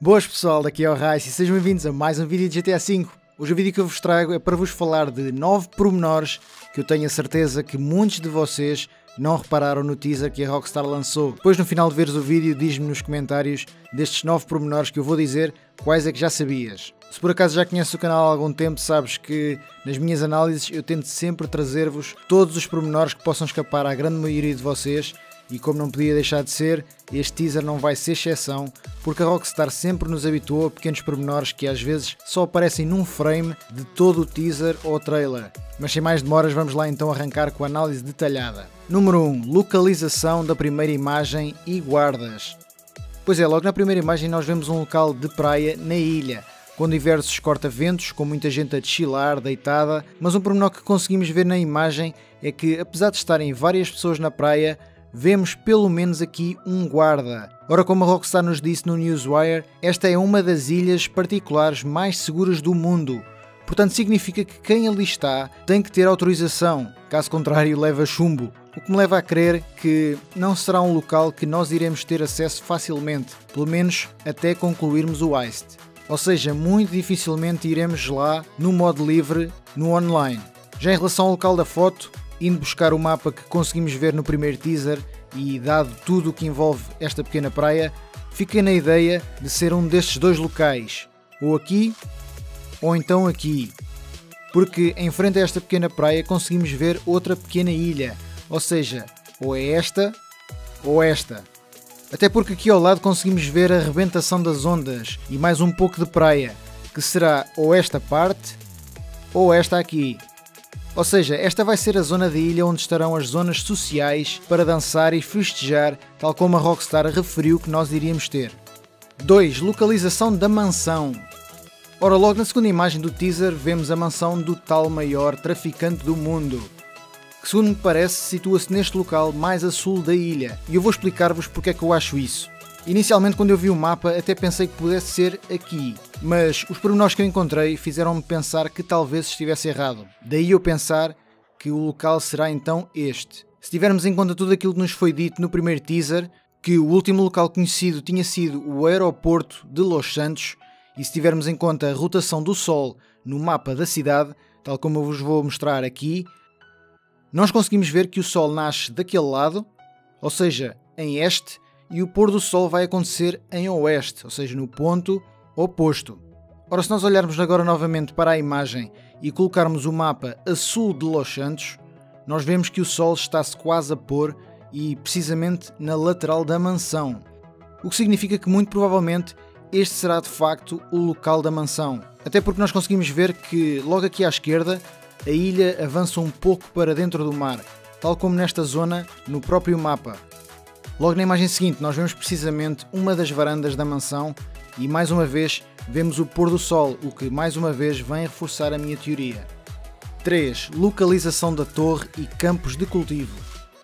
Boas pessoal, daqui é o Ryce e sejam bem-vindos a mais um vídeo de GTA V. Hoje o vídeo que eu vos trago é para vos falar de 9 pormenores que eu tenho a certeza que muitos de vocês não repararam no teaser que a Rockstar lançou. Depois no final de veres o vídeo diz-me nos comentários destes 9 pormenores que eu vou dizer quais é que já sabias. Se por acaso já conheces o canal há algum tempo, sabes que nas minhas análises eu tento sempre trazer-vos todos os pormenores que possam escapar à grande maioria de vocês. E como não podia deixar de ser, este teaser não vai ser exceção, porque a Rockstar sempre nos habituou a pequenos pormenores que às vezes só aparecem num frame de todo o teaser ou trailer. Mas sem mais demoras vamos lá então arrancar com a análise detalhada. Número 1. Localização da primeira imagem e guardas. Pois é, logo na primeira imagem nós vemos um local de praia na ilha, com diversos corta-ventos, com muita gente a deschilar, deitada, mas um pormenor que conseguimos ver na imagem é que apesar de estarem várias pessoas na praia, vemos pelo menos aqui um guarda. Ora, como a Rockstar nos disse no Newswire, esta é uma das ilhas particulares mais seguras do mundo. Portanto, significa que quem ali está tem que ter autorização, caso contrário leva chumbo. O que me leva a crer que não será um local que nós iremos ter acesso facilmente, pelo menos até concluirmos o heist. Ou seja, muito dificilmente iremos lá no modo livre, no online. Já em relação ao local da foto, indo buscar o mapa que conseguimos ver no primeiro teaser e dado tudo o que envolve esta pequena praia, fiquei na ideia de ser um destes dois locais, ou aqui ou então aqui, porque em frente a esta pequena praia conseguimos ver outra pequena ilha, ou seja, ou é esta ou esta, até porque aqui ao lado conseguimos ver a rebentação das ondas e mais um pouco de praia, que será ou esta parte ou esta aqui. Ou seja, esta vai ser a zona da ilha onde estarão as zonas sociais para dançar e festejar, tal como a Rockstar referiu que nós iríamos ter. 2. Localização da mansão. Ora, logo na segunda imagem do teaser vemos a mansão do tal maior traficante do mundo, que segundo me parece situa-se neste local mais a sul da ilha, e eu vou explicar-vos porque é que eu acho isso. Inicialmente quando eu vi o mapa até pensei que pudesse ser aqui, mas os pormenores que eu encontrei fizeram-me pensar que talvez estivesse errado. Daí eu pensar que o local será então este. Se tivermos em conta tudo aquilo que nos foi dito no primeiro teaser, que o último local conhecido tinha sido o aeroporto de Los Santos, e se tivermos em conta a rotação do Sol no mapa da cidade, tal como eu vos vou mostrar aqui, nós conseguimos ver que o Sol nasce daquele lado, ou seja, em este, e o pôr do sol vai acontecer em oeste, ou seja, no ponto oposto. Ora, se nós olharmos agora novamente para a imagem e colocarmos o mapa a sul de Los Santos, nós vemos que o sol está-se quase a pôr e precisamente na lateral da mansão, o que significa que muito provavelmente este será de facto o local da mansão, até porque nós conseguimos ver que logo aqui à esquerda a ilha avança um pouco para dentro do mar, tal como nesta zona no próprio mapa. Logo na imagem seguinte nós vemos precisamente uma das varandas da mansão e mais uma vez vemos o pôr do sol, o que mais uma vez vem reforçar a minha teoria. 3. Localização da torre e campos de cultivo.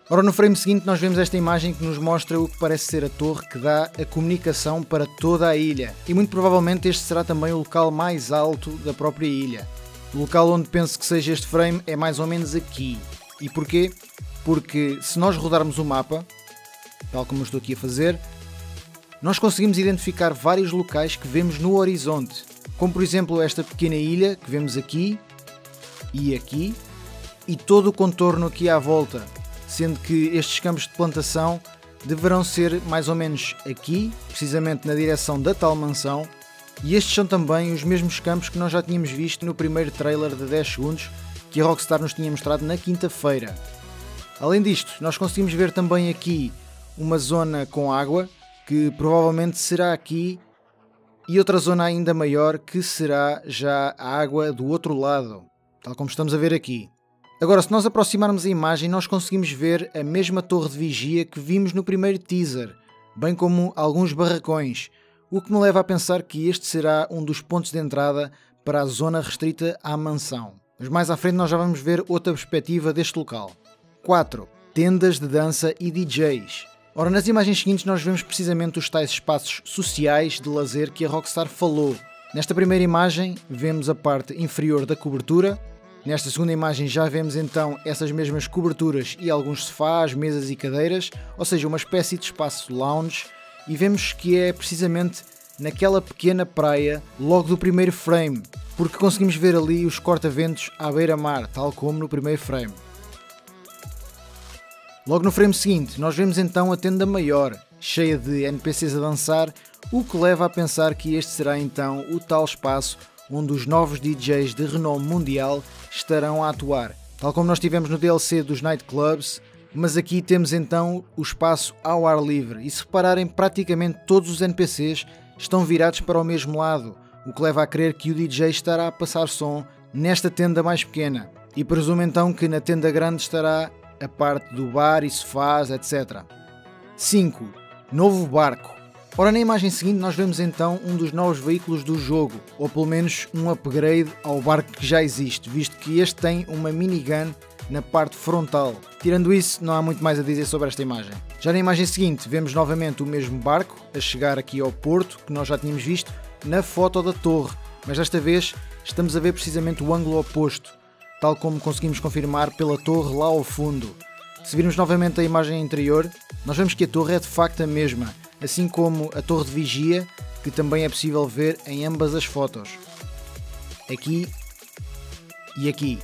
Ora, no frame seguinte nós vemos esta imagem que nos mostra o que parece ser a torre que dá a comunicação para toda a ilha, e muito provavelmente este será também o local mais alto da própria ilha. O local onde penso que seja este frame é mais ou menos aqui. E porquê? Porque se nós rodarmos o mapa, tal como estou aqui a fazer, nós conseguimos identificar vários locais que vemos no horizonte, como por exemplo esta pequena ilha que vemos aqui e todo o contorno aqui à volta, sendo que estes campos de plantação deverão ser mais ou menos aqui, precisamente na direção da tal mansão, e estes são também os mesmos campos que nós já tínhamos visto no primeiro trailer de 10 segundos que a Rockstar nos tinha mostrado na quinta-feira. Além disto, nós conseguimos ver também aqui uma zona com água, que provavelmente será aqui, e outra zona ainda maior que será já a água do outro lado, tal como estamos a ver aqui. Agora, se nós aproximarmos a imagem, nós conseguimos ver a mesma torre de vigia que vimos no primeiro teaser, bem como alguns barracões, o que me leva a pensar que este será um dos pontos de entrada para a zona restrita à mansão. Mas mais à frente nós já vamos ver outra perspectiva deste local. 4. Tendas de dança e DJs. Ora, nas imagens seguintes nós vemos precisamente os tais espaços sociais de lazer que a Rockstar falou. Nesta primeira imagem vemos a parte inferior da cobertura, nesta segunda imagem já vemos então essas mesmas coberturas e alguns sofás, mesas e cadeiras, ou seja, uma espécie de espaço lounge, e vemos que é precisamente naquela pequena praia logo do primeiro frame, porque conseguimos ver ali os corta-ventos à beira-mar, tal como no primeiro frame. Logo no frame seguinte, nós vemos então a tenda maior, cheia de NPCs a dançar, o que leva a pensar que este será então o tal espaço onde os novos DJs de renome mundial estarão a atuar, tal como nós tivemos no DLC dos nightclubs, mas aqui temos então o espaço ao ar livre, e se repararem, praticamente todos os NPCs estão virados para o mesmo lado, o que leva a crer que o DJ estará a passar som nesta tenda mais pequena, e presumo então que na tenda grande estará a parte do bar e sofás, etc. 5. Novo barco. Ora, na imagem seguinte nós vemos então um dos novos veículos do jogo, ou pelo menos um upgrade ao barco que já existe, visto que este tem uma minigun na parte frontal. Tirando isso, não há muito mais a dizer sobre esta imagem. Já na imagem seguinte vemos novamente o mesmo barco a chegar aqui ao porto, que nós já tínhamos visto na foto da torre, mas desta vez estamos a ver precisamente o ângulo oposto, tal como conseguimos confirmar pela torre lá ao fundo. Se virmos novamente a imagem anterior, nós vemos que a torre é de facto a mesma, assim como a torre de vigia, que também é possível ver em ambas as fotos. Aqui e aqui.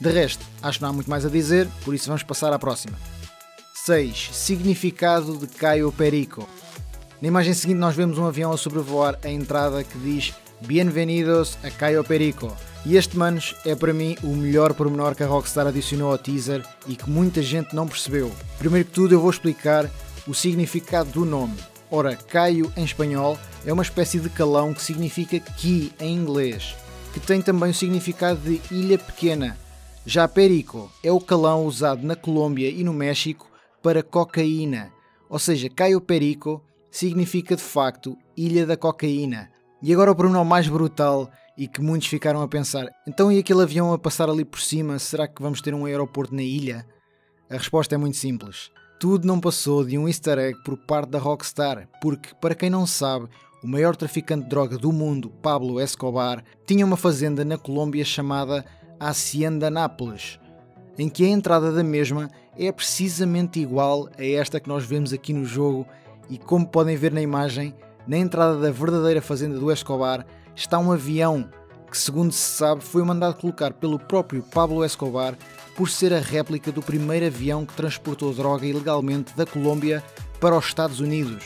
De resto, acho que não há muito mais a dizer, por isso vamos passar à próxima. 6. Significado de Cayo Perico. Na imagem seguinte nós vemos um avião a sobrevoar a entrada que diz "Bienvenidos a Cayo Perico". E este, manos, é para mim o melhor pormenor que a Rockstar adicionou ao teaser e que muita gente não percebeu. Primeiro que tudo eu vou explicar o significado do nome. Ora, Cayo em espanhol é uma espécie de calão que significa Key em inglês, que tem também o significado de ilha pequena. Já Perico é o calão usado na Colômbia e no México para cocaína, ou seja, Cayo Perico significa de facto Ilha da Cocaína. E agora o pormenor mais brutal e que muitos ficaram a pensar, então e aquele avião a passar ali por cima, será que vamos ter um aeroporto na ilha? A resposta é muito simples, tudo não passou de um easter egg por parte da Rockstar, porque para quem não sabe, o maior traficante de droga do mundo, Pablo Escobar, tinha uma fazenda na Colômbia chamada a Hacienda Nápoles, em que a entrada da mesma é precisamente igual a esta que nós vemos aqui no jogo, e como podem ver na imagem, na entrada da verdadeira fazenda do Escobar está um avião que, segundo se sabe, foi mandado colocar pelo próprio Pablo Escobar por ser a réplica do primeiro avião que transportou droga ilegalmente da Colômbia para os Estados Unidos.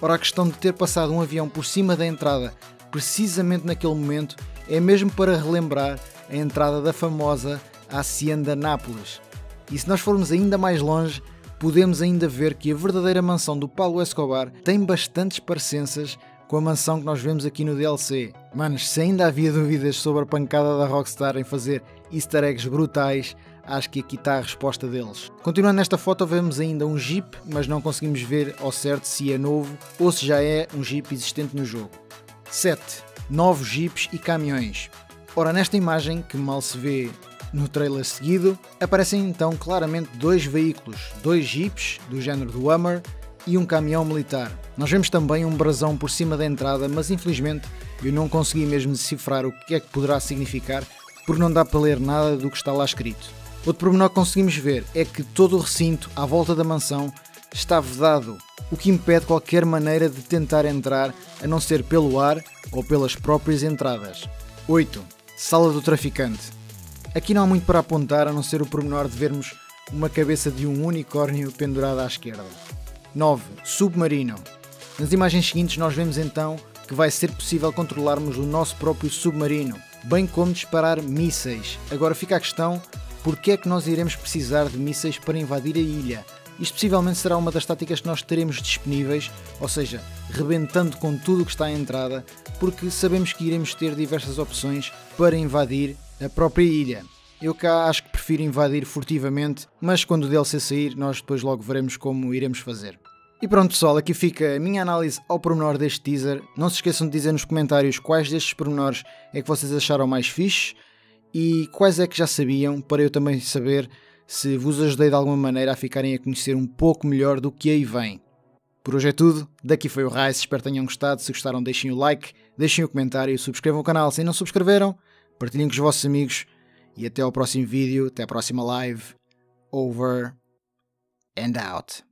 Ora, a questão de ter passado um avião por cima da entrada precisamente naquele momento é mesmo para relembrar a entrada da famosa Hacienda Nápoles. E se nós formos ainda mais longe, podemos ainda ver que a verdadeira mansão do Pablo Escobar tem bastantes parecenças com a mansão que nós vemos aqui no DLC. Manos, se ainda havia dúvidas sobre a pancada da Rockstar em fazer easter eggs brutais, acho que aqui está a resposta deles. Continuando nesta foto vemos ainda um jeep, mas não conseguimos ver ao certo se é novo ou se já é um jeep existente no jogo. 7. Novos jeeps e caminhões. Ora, nesta imagem, que mal se vê no trailer seguido, aparecem então claramente dois veículos, dois jeeps do género do Hummer e um caminhão militar. Nós vemos também um brasão por cima da entrada, mas infelizmente eu não consegui mesmo decifrar o que é que poderá significar, porque não dá para ler nada do que está lá escrito. Outro pormenor que conseguimos ver é que todo o recinto à volta da mansão está vedado, o que impede qualquer maneira de tentar entrar, a não ser pelo ar ou pelas próprias entradas. 8. Sala do traficante. Aqui não há muito para apontar, a não ser o pormenor de vermos uma cabeça de um unicórnio pendurada à esquerda. 9. Submarino. Nas imagens seguintes nós vemos então que vai ser possível controlarmos o nosso próprio submarino, bem como disparar mísseis. Agora fica a questão, porque é que nós iremos precisar de mísseis para invadir a ilha? Isto possivelmente será uma das táticas que nós teremos disponíveis, ou seja, rebentando com tudo o que está à entrada, porque sabemos que iremos ter diversas opções para invadir a própria ilha. Eu cá acho que prefiro invadir furtivamente, mas quando o DLC sair nós depois logo veremos como iremos fazer. E pronto pessoal, aqui fica a minha análise ao pormenor deste teaser. Não se esqueçam de dizer nos comentários quais destes pormenores é que vocês acharam mais fixe e quais é que já sabiam, para eu também saber se vos ajudei de alguma maneira a ficarem a conhecer um pouco melhor do que aí vem. Por hoje é tudo, daqui foi o Ryce, espero que tenham gostado, se gostaram deixem o like, deixem o comentário, subscrevam o canal se não subscreveram, partilhem com os vossos amigos e até ao próximo vídeo, até à próxima live, over and out.